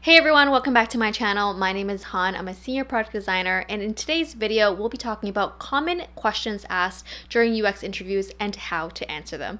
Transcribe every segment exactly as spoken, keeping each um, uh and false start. Hey everyone, welcome back to my channel. My name is Han, I'm a senior product designer, and in today's video we'll be talking about common questions asked during U X interviews and how to answer them.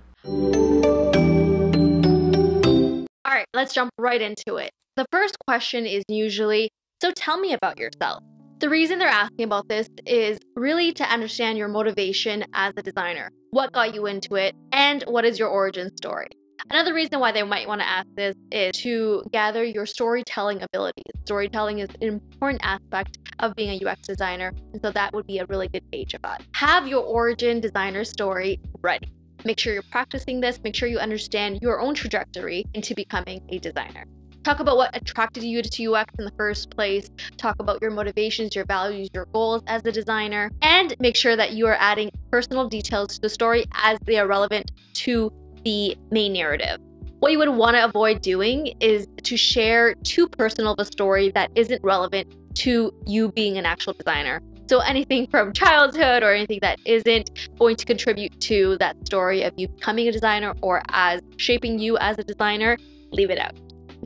Alright, let's jump right into it. The first question is usually, so tell me about yourself. The reason they're asking about this is really to understand your motivation as a designer, what got you into it, and what is your origin story. Another reason why they might want to ask this is to gather your storytelling abilities. Storytelling is an important aspect of being a U X designer, and so that would be a really good gauge of that. Have your origin designer story ready. Make sure you're practicing this. Make sure you understand your own trajectory into becoming a designer. Talk about what attracted you to U X in the first place. Talk about your motivations, your values, your goals as a designer, and make sure that you are adding personal details to the story as they are relevant to the main narrative. What you would want to avoid doing is to share too personal of a story that isn't relevant to you being an actual designer. So anything from childhood or anything that isn't going to contribute to that story of you becoming a designer or as shaping you as a designer, leave it out.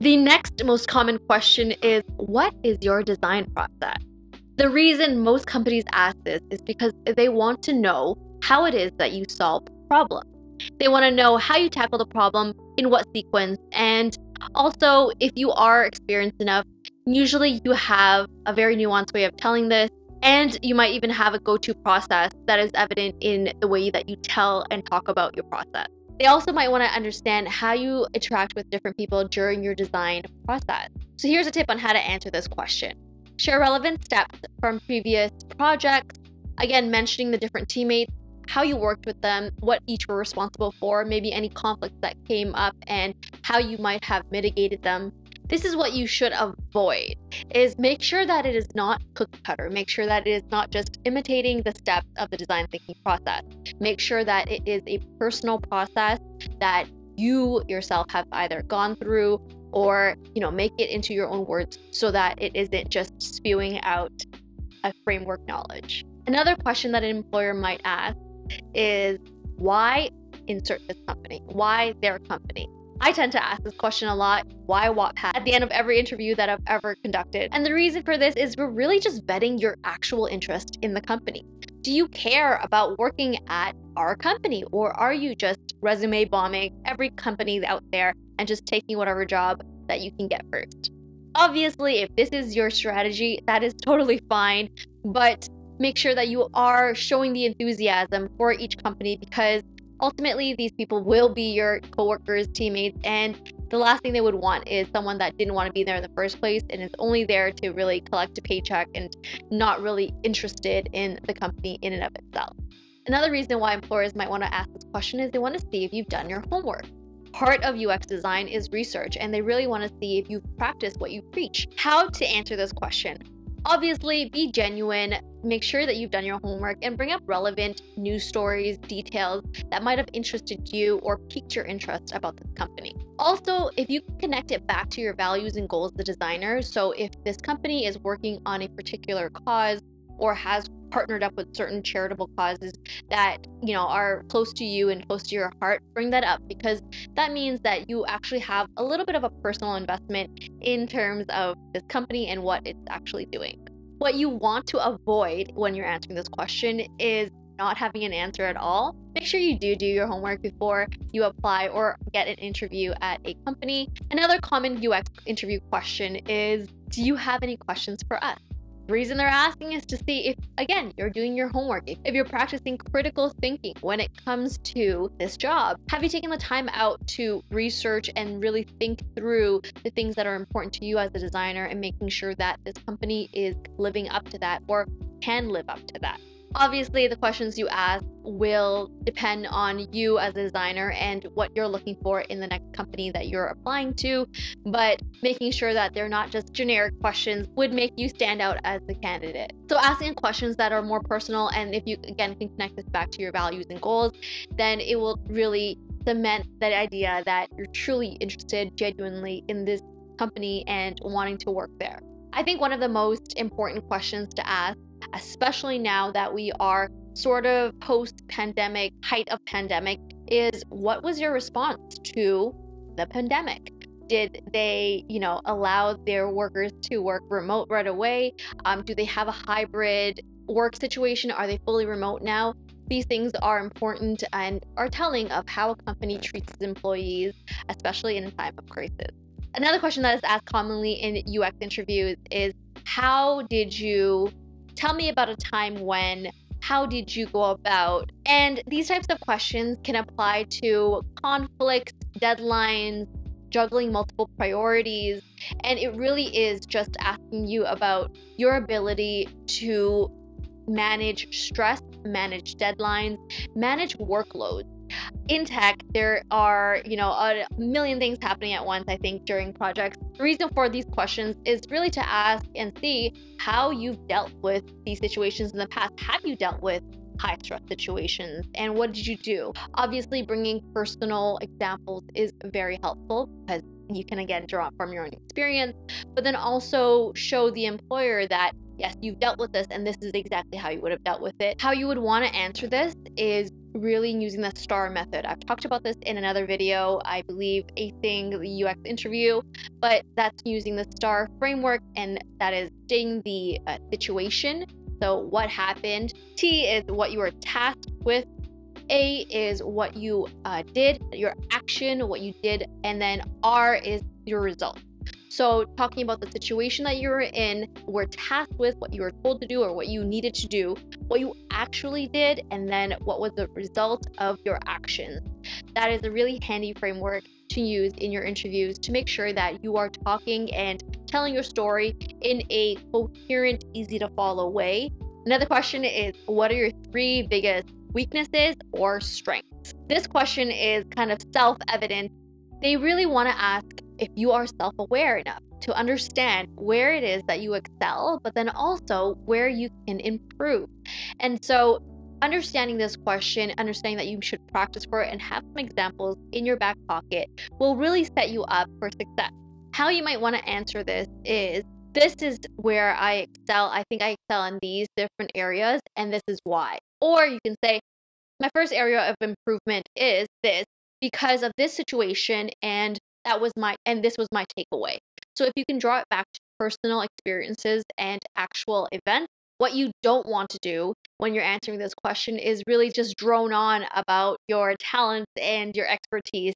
The next most common question is, what is your design process? The reason most companies ask this is because they want to know how it is that you solve problems. They want to know how you tackle the problem, in what sequence, and also if you are experienced enough, usually you have a very nuanced way of telling this, and you might even have a go-to process that is evident in the way that you tell and talk about your process. They also might want to understand how you interact with different people during your design process. So here's a tip on how to answer this question. Share relevant steps from previous projects, again mentioning the different teammates, how you worked with them, what each were responsible for, maybe any conflicts that came up and how you might have mitigated them. This is what you should avoid, is make sure that it is not cookie cutter. Make sure that it is not just imitating the steps of the design thinking process. Make sure that it is a personal process that you yourself have either gone through or, you know, make it into your own words so that it isn't just spewing out a framework knowledge. Another question that an employer might ask is, why insert this company? Why their company? I tend to ask this question a lot, why Wattpad, at the end of every interview that I've ever conducted. And the reason for this is we're really just vetting your actual interest in the company. Do you care about working at our company, or are you just resume bombing every company out there and just taking whatever job that you can get first? Obviously, if this is your strategy, that is totally fine, but make sure that you are showing the enthusiasm for each company, because ultimately these people will be your coworkers, teammates, and the last thing they would want is someone that didn't want to be there in the first place and is only there to really collect a paycheck and not really interested in the company in and of itself. Another reason why employers might want to ask this question is they want to see if you've done your homework. Part of U X design is research, and they really want to see if you've practiced what you preach. How to answer this question? Obviously, be genuine, make sure that you've done your homework, and bring up relevant news stories, details that might have interested you or piqued your interest about this company. Also, if you connect it back to your values and goals as a designer, so if this company is working on a particular cause or has partnered up with certain charitable causes that, you know, are close to you and close to your heart, bring that up, because that means that you actually have a little bit of a personal investment in terms of this company and what it's actually doing. What you want to avoid when you're answering this question is not having an answer at all. Make sure you do do your homework before you apply or get an interview at a company. Another common U X interview question is, do you have any questions for us? The reason they're asking is to see if, again, you're doing your homework, if you're practicing critical thinking when it comes to this job. Have you taken the time out to research and really think through the things that are important to you as a designer and making sure that this company is living up to that or can live up to that? Obviously, the questions you ask will depend on you as a designer and what you're looking for in the next company that you're applying to, but making sure that they're not just generic questions would make you stand out as the candidate. So asking questions that are more personal, and if you, again, can connect this back to your values and goals, then it will really cement that idea that you're truly interested genuinely in this company and wanting to work there. I think one of the most important questions to ask, especially now that we are sort of post-pandemic, height of pandemic, is what was your response to the pandemic? Did they, you know, allow their workers to work remote right away? Um, do they have a hybrid work situation? Are they fully remote now? These things are important and are telling of how a company treats its employees, especially in a time of crisis. Another question that is asked commonly in U X interviews is, how did you, tell me about a time when, how did you go about? And these types of questions can apply to conflicts, deadlines, juggling multiple priorities, and it really is just asking you about your ability to manage stress, manage deadlines, manage workloads. In tech, there are, you know, a million things happening at once, I think, during projects. The reason for these questions is really to ask and see how you've dealt with these situations in the past. Have you dealt with high stress situations, and what did you do? Obviously, bringing personal examples is very helpful because you can, again, draw from your own experience, but then also show the employer that, yes, you've dealt with this and this is exactly how you would have dealt with it. How you would want to answer this is really using the STAR method. I've talked about this in another video, I believe, acing the U X interview, but that's using the STAR framework, and that is stating the uh, situation. So what happened? T is what you were tasked with. A is what you uh, did, your action, what you did, and then R is your result. So talking about the situation that you were in, were tasked with, what you were told to do or what you needed to do, what you actually did, and then what was the result of your actions. That is a really handy framework to use in your interviews to make sure that you are talking and telling your story in a coherent, easy to follow way. Another question is, what are your three biggest weaknesses or strengths? This question is kind of self-evident. They really want to ask if you are self-aware enough to understand where it is that you excel, but then also where you can improve. And so understanding this question, understanding that you should practice for it and have some examples in your back pocket will really set you up for success. How you might want to answer this is, this is where I excel. I think I excel in these different areas, and this is why. Or you can say, my first area of improvement is this because of this situation, and That was my, and this was my takeaway. So if you can draw it back to personal experiences and actual events, what you don't want to do when you're answering this question is really just drone on about your talents and your expertise,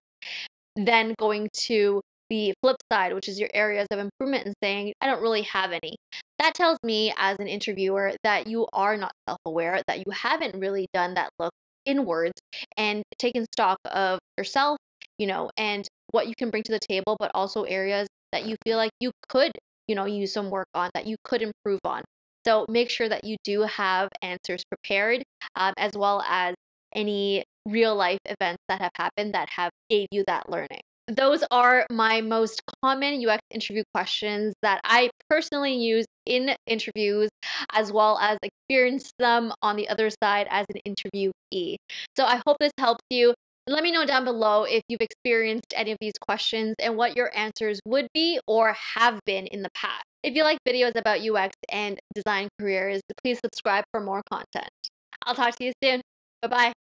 then going to the flip side, which is your areas of improvement, and saying, I don't really have any. That tells me as an interviewer that you are not self-aware, that you haven't really done that look inwards and taken stock of yourself, you know, and what you can bring to the table, but also areas that you feel like you could, you know, use some work on, that you could improve on. So make sure that you do have answers prepared, um, as well as any real life events that have happened that have gave you that learning. Those are my most common U X interview questions that I personally use in interviews, as well as experience them on the other side as an interviewee. So I hope this helps you. Let me know down below if you've experienced any of these questions and what your answers would be or have been in the past. If you like videos about U X and design careers, please subscribe for more content. I'll talk to you soon. Bye-bye.